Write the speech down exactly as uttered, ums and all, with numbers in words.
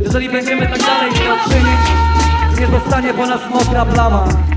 Jeżeli będziemy tak dalej patrzyli, nie zostanie po nas mokra plama.